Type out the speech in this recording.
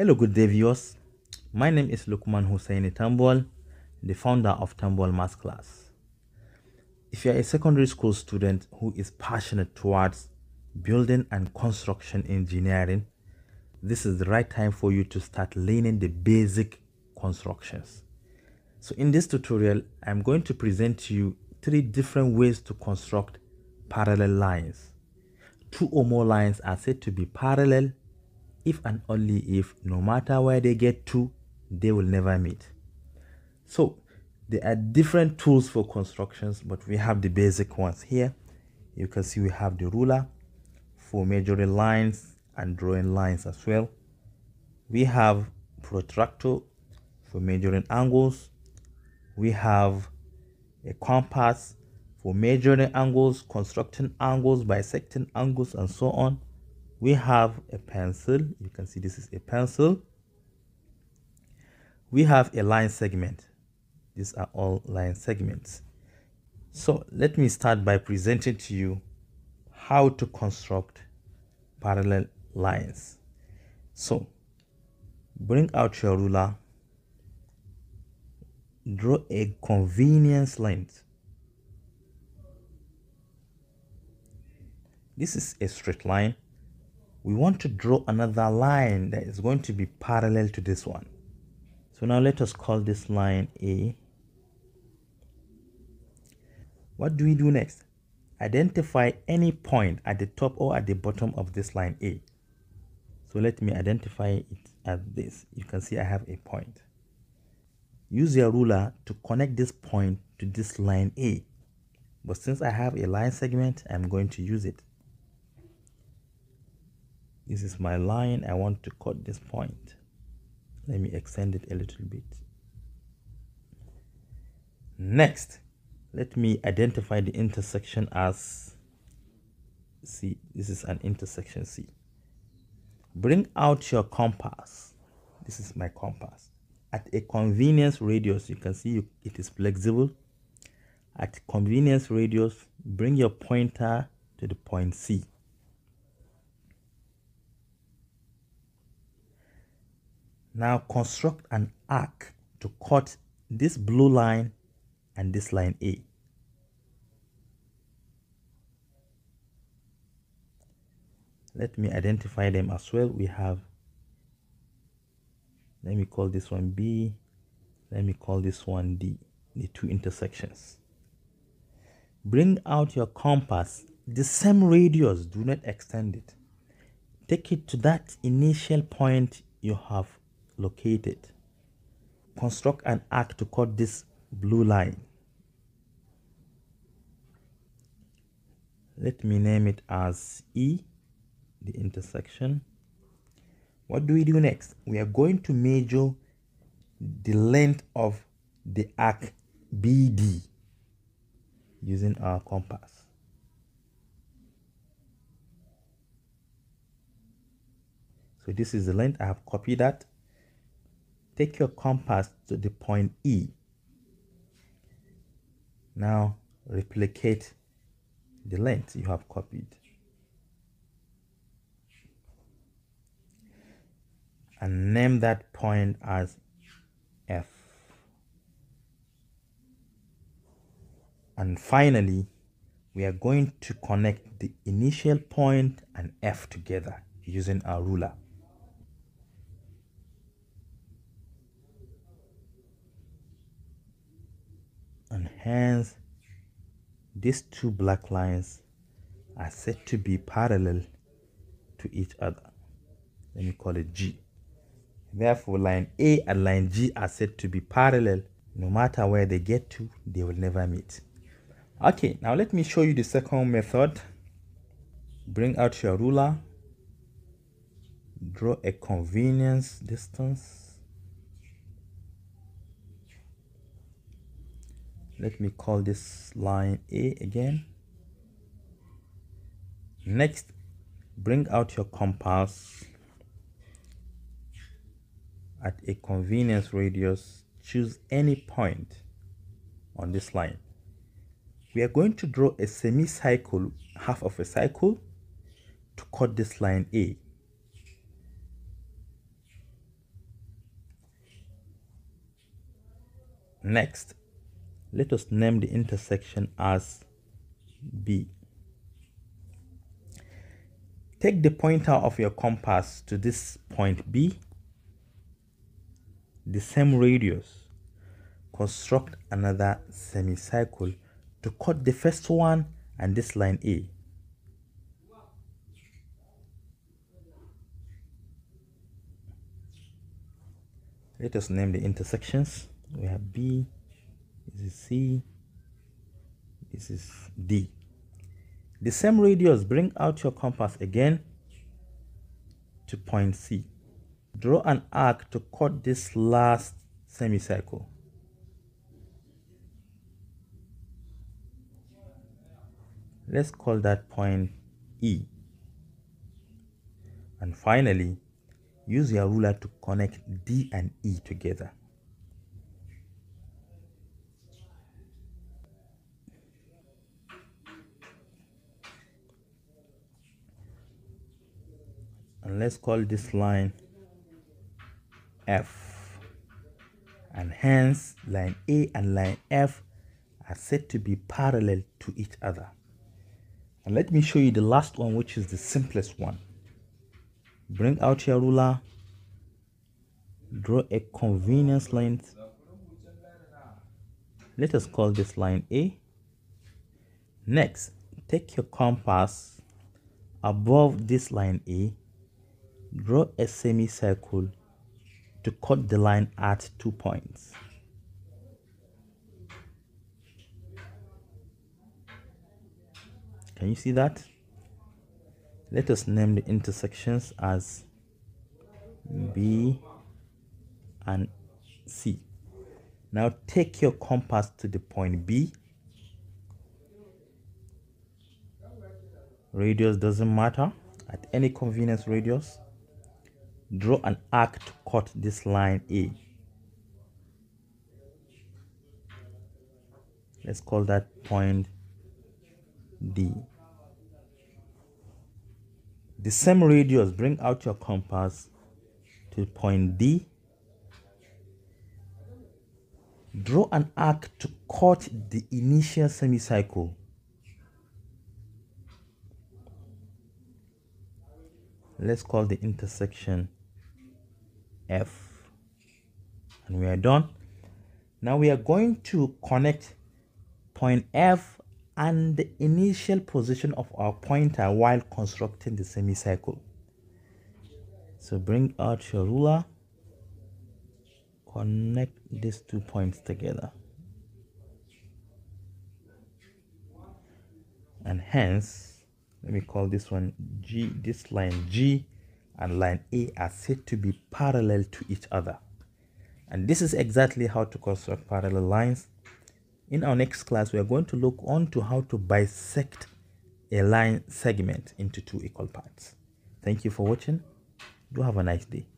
Hello, good day viewers. My name is Lukman Hussaini Tambol, the founder of Tambuwal Maths Class. If you are a secondary school student who is passionate towards building and construction engineering, this is the right time for you to start learning the basic constructions. So in this tutorial, I'm going to present to you three different ways to construct parallel lines. Two or more lines are said to be parallel if and only if, no matter where they get to, they will never meet. So there are different tools for constructions, but we have the basic ones here. You can see we have the ruler for measuring lines and drawing lines as well. We have protractor for measuring angles. We have a compass for measuring angles, constructing angles, bisecting angles, and so on. We have a pencil. You can see this is a pencil. We have a line segment. These are all line segments. So let me start by presenting to you how to construct parallel lines. So bring out your ruler. Draw a convenience line. This is a straight line. We want to draw another line that is going to be parallel to this one. So now let us call this line A. What do we do next? Identify any point at the top or at the bottom of this line A. So let me identify it as this. You can see I have a point. Use your ruler to connect this point to this line A. But since I have a line segment, I'm going to use it. This is my line. I want to cut this point. Let me extend it a little bit. Next, let me identify the intersection as C. This is an intersection C. Bring out your compass. This is my compass. At a convenience radius, you can see it is flexible. At convenience radius, bring your pointer to the point C. Now construct an arc to cut this blue line and this line A. Let me identify them as well. We have, let me call this one B, let me call this one D, the two intersections. Bring out your compass, the same radius, do not extend it. Take it to that initial point you have located. Construct an arc to cut this blue line. Let me name it as E, the intersection. What do we do next? We are going to measure the length of the arc BD using our compass. So this is the length. I have copied that. Take your compass to the point E. Now replicate the length you have copied. And name that point as F. And finally, we are going to connect the initial point and F together using our ruler. And hence, these two black lines are said to be parallel to each other. Let me call it G. Therefore, line A and line G are said to be parallel. No matter where they get to, they will never meet. Okay, now let me show you the second method. Bring out your ruler. Draw a convenience distance. Let me call this line A again. Next, bring out your compass. At a convenience radius, choose any point on this line. We are going to draw a semicircle, half of a circle, to cut this line A. Next, let us name the intersection as B. Take the pointer of your compass to this point B, the same radius. Construct another semicircle to cut the first one and this line A. Let us name the intersections. We have B, this is C, this is D. The same radius, bring out your compass again to point C. Draw an arc to cut this last semicircle. Let's call that point E. And finally, use your ruler to connect D and E together. And let's call this line F. And hence, line A and line F are said to be parallel to each other. And let me show you the last one, which is the simplest one. Bring out your ruler, draw a convenience line. Let us call this line A. Next, take your compass above this line A, draw a semicircle to cut the line at 2 points. Can you see that? Let us name the intersections as B and C. Now take your compass to the point B. Radius doesn't matter, at any convenience radius. Draw an arc to cut this line A. Let's call that point D. The same radius, bring out your compass to point D. Draw an arc to cut the initial semicircle. Let's call the intersection F. And we are done. Now we are going to connect point F and the initial position of our pointer while constructing the semicircle. So bring out your ruler, connect these 2 points together. And hence, let me call this one G, this line G and line A are said to be parallel to each other. And this is exactly how to construct parallel lines. In our next class, we are going to look on to how to bisect a line segment into 2 equal parts. Thank you for watching. Do have a nice day.